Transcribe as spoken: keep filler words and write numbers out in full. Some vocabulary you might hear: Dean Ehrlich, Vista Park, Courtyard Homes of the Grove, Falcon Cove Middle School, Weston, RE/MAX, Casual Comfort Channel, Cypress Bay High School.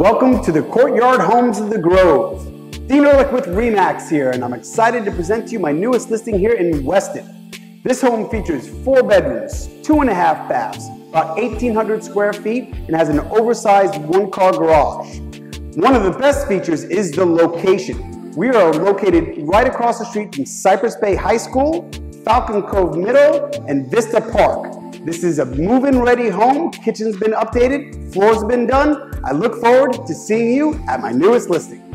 Welcome to the Courtyard Homes of the Grove. Dean Ehrlich with RE/MAX here, and I'm excited to present to you my newest listing here in Weston. This home features four bedrooms, two and a half baths, about eighteen hundred square feet, and has an oversized one-car garage. One of the best features is the location. We are located right across the street from Cypress Bay High School, Falcon Cove Middle, and Vista Park. This is a move-in ready home. Kitchen's been updated, floor's been done. I look forward to seeing you at my newest listing.